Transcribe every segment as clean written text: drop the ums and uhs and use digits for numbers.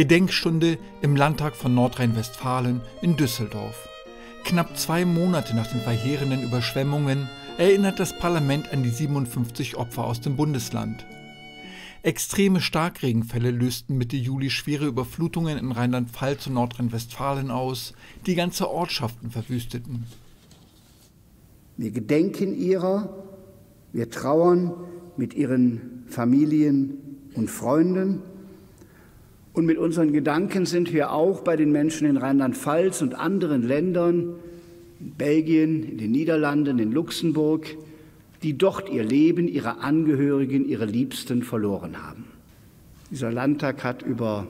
Gedenkstunde im Landtag von Nordrhein-Westfalen in Düsseldorf. Knapp 2 Monate nach den verheerenden Überschwemmungen erinnert das Parlament an die 57 Opfer aus dem Bundesland. Extreme Starkregenfälle lösten Mitte Juli schwere Überflutungen in Rheinland-Pfalz und Nordrhein-Westfalen aus, die ganze Ortschaften verwüsteten. Wir gedenken ihrer, wir trauern mit ihren Familien und Freunden. Und mit unseren Gedanken sind wir auch bei den Menschen in Rheinland-Pfalz und anderen Ländern, in Belgien, in den Niederlanden, in Luxemburg, die dort ihr Leben, ihre Angehörigen, ihre Liebsten verloren haben. Dieser Landtag hat über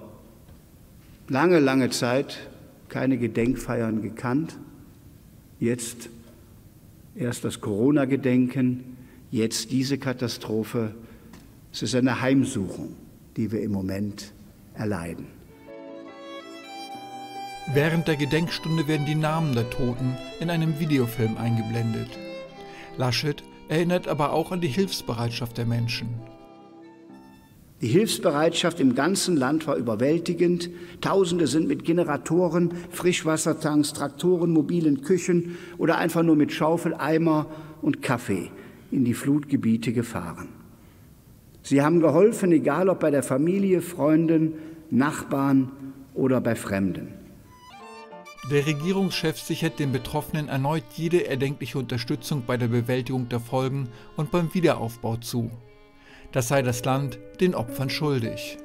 lange, lange Zeit keine Gedenkfeiern gekannt. Jetzt erst das Corona-Gedenken, jetzt diese Katastrophe. Es ist eine Heimsuchung, die wir im Moment erleiden. Während der Gedenkstunde werden die Namen der Toten in einem Videofilm eingeblendet. Laschet erinnert aber auch an die Hilfsbereitschaft der Menschen. Die Hilfsbereitschaft im ganzen Land war überwältigend. Tausende sind mit Generatoren, Frischwassertanks, Traktoren, mobilen Küchen oder einfach nur mit Schaufel, Eimer und Kaffee in die Flutgebiete gefahren. Sie haben geholfen, egal ob bei der Familie, Freunden, Nachbarn oder bei Fremden. Der Regierungschef sichert den Betroffenen erneut jede erdenkliche Unterstützung bei der Bewältigung der Folgen und beim Wiederaufbau zu. Das sei das Land den Opfern schuldig.